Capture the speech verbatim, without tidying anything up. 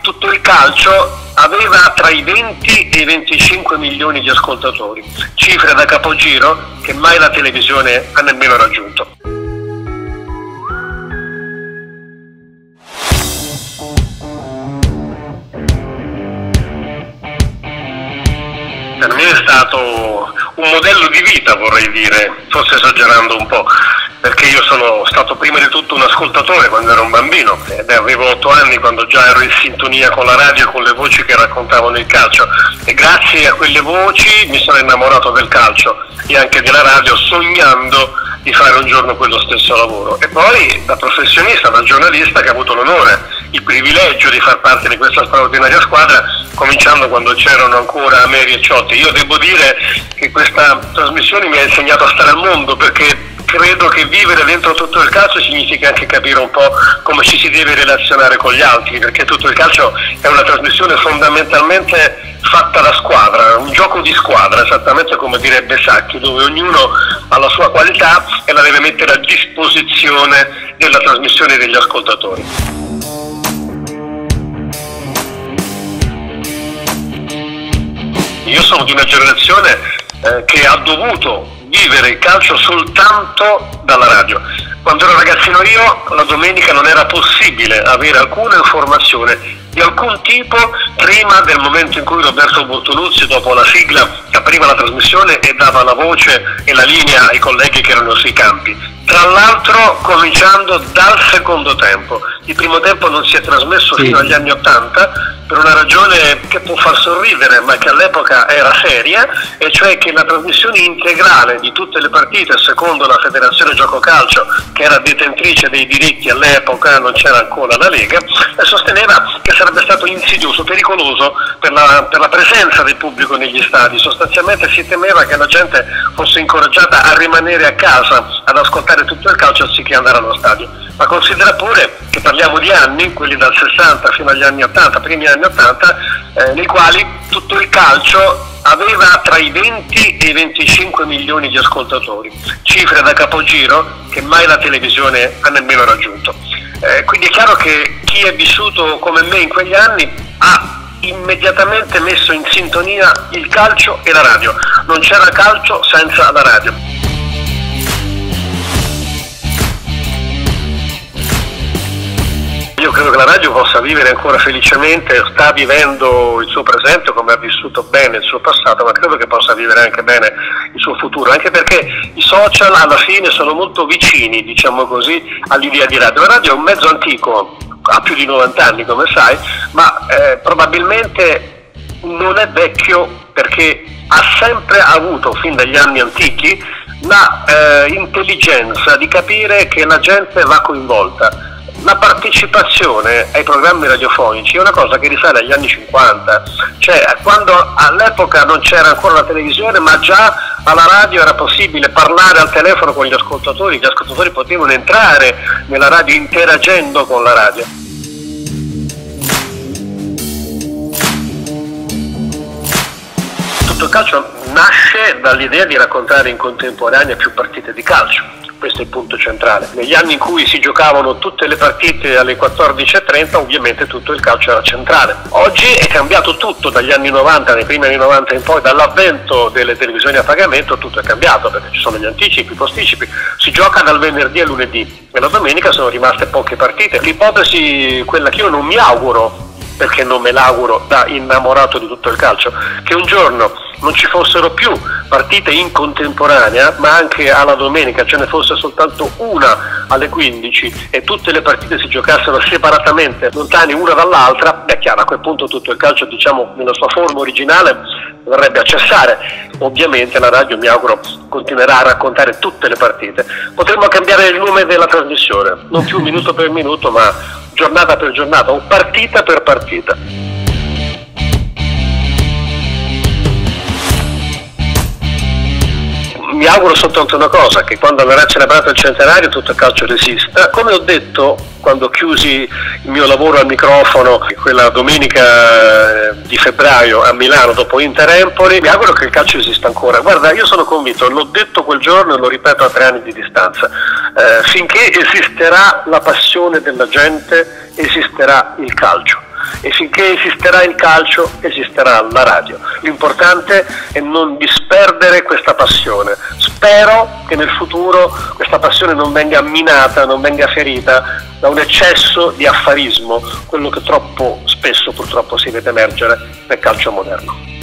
Tutto il calcio aveva tra i venti e i venticinque milioni di ascoltatori, cifre da capogiro che mai la televisione ha nemmeno raggiunto. Per me è stato un modello di vita, vorrei dire, forse esagerando un po', perché io sono stato prima di tutto un ascoltatore quando ero un bambino, ed avevo otto anni quando già ero in sintonia con la radio e con le voci che raccontavano il calcio, e grazie a quelle voci mi sono innamorato del calcio e anche della radio, sognando di fare un giorno quello stesso lavoro. E poi da professionista, da giornalista, che ha avuto l'onore, il privilegio di far parte di questa straordinaria squadra, cominciando quando c'erano ancora Ameri e Ciotti. Io devo dire che questa trasmissione mi ha insegnato a stare al mondo, perché credo che vivere dentro tutto il calcio significa anche capire un po' come ci si deve relazionare con gli altri, perché tutto il calcio è una trasmissione fondamentalmente fatta da squadra, un gioco di squadra, esattamente come direbbe Sacchi, dove ognuno ha la sua qualità e la deve mettere a disposizione della trasmissione degli ascoltatori. Io sono di una generazione eh, che ha dovuto vivere il calcio soltanto dalla radio. Quando ero ragazzino io, la domenica non era possibile avere alcuna informazione di alcun tipo prima del momento in cui Roberto Bottoluzzi, dopo la sigla, apriva la trasmissione e dava la voce e la linea ai colleghi che erano sui campi. Tra l'altro cominciando dal secondo tempo. Il primo tempo non si è trasmesso fino agli anni Ottanta per una ragione che può far sorridere ma che all'epoca era seria, e cioè che la trasmissione integrale di tutte le partite, secondo la Federazione Gioco Calcio, che era detentrice dei diritti all'epoca, non c'era ancora la Lega, sosteneva che sarebbe stato insidioso, pericoloso per la, per la presenza del pubblico negli stadi. Sostanzialmente si temeva che la gente fosse incoraggiata a rimanere a casa, ad ascoltare tutto il calcio anziché andare allo stadio. Ma considera pure che parliamo di anni, quelli dal sessanta fino agli anni ottanta, primi anni ottanta, eh, nei quali tutto il calcio aveva tra i venti e i venticinque milioni di ascoltatori, cifre da capogiro che mai la televisione ha nemmeno raggiunto. Eh, quindi è chiaro che chi è vissuto come me in quegli anni ha immediatamente messo in sintonia il calcio e la radio. Non c'era calcio senza la radio. Io credo che la radio possa vivere ancora felicemente, sta vivendo il suo presente come ha vissuto bene il suo passato, ma credo che possa vivere anche bene il suo futuro, anche perché i social alla fine sono molto vicini, diciamo così, all'idea di radio. La radio è un mezzo antico, ha più di novanta anni come sai, ma eh, probabilmente non è vecchio perché ha sempre avuto, fin dagli anni antichi, la eh, intelligenza di capire che la gente va coinvolta. La partecipazione ai programmi radiofonici è una cosa che risale agli anni cinquanta, cioè quando all'epoca non c'era ancora la televisione, ma già alla radio era possibile parlare al telefono con gli ascoltatori, gli ascoltatori potevano entrare nella radio interagendo con la radio. Tutto il calcio nasce dall'idea di raccontare in contemporanea più partite di calcio. Questo è il punto centrale. Negli anni in cui si giocavano tutte le partite alle quattordici e trenta, ovviamente tutto il calcio era centrale. Oggi è cambiato tutto dagli anni novanta, dai primi anni novanta in poi, dall'avvento delle televisioni a pagamento tutto è cambiato, perché ci sono gli anticipi, i posticipi, si gioca dal venerdì al lunedì e la domenica sono rimaste poche partite. L'ipotesi, quella che io non mi auguro, perché non me l'auguro da innamorato di tutto il calcio, che un giorno non ci fossero più partite in contemporanea, ma anche alla domenica ce ne fosse soltanto una alle quindici e tutte le partite si giocassero separatamente, lontane una dall'altra, beh, chiaro, a quel punto tutto il calcio, diciamo, nella sua forma originale dovrebbe cessare. Ovviamente la radio, mi auguro, continuerà a raccontare tutte le partite. Potremmo cambiare il nome della trasmissione, non più minuto per minuto, ma giornata per giornata o partita per partita. Mi auguro soltanto una cosa, che quando verrà celebrato il centenario tutto il calcio resista. Come ho detto quando chiusi il mio lavoro al microfono quella domenica di febbraio a Milano dopo Inter Empoli, mi auguro che il calcio esista ancora. Guarda, io sono convinto, l'ho detto quel giorno e lo ripeto a tre anni di distanza, eh, finché esisterà la passione della gente esisterà il calcio. e finché esisterà il calcio esisterà la radio. L'importante è non disperdere questa passione. Spero che nel futuro questa passione non venga minata, non venga ferita da un eccesso di affarismo, quello che troppo spesso purtroppo si vede emergere nel calcio moderno.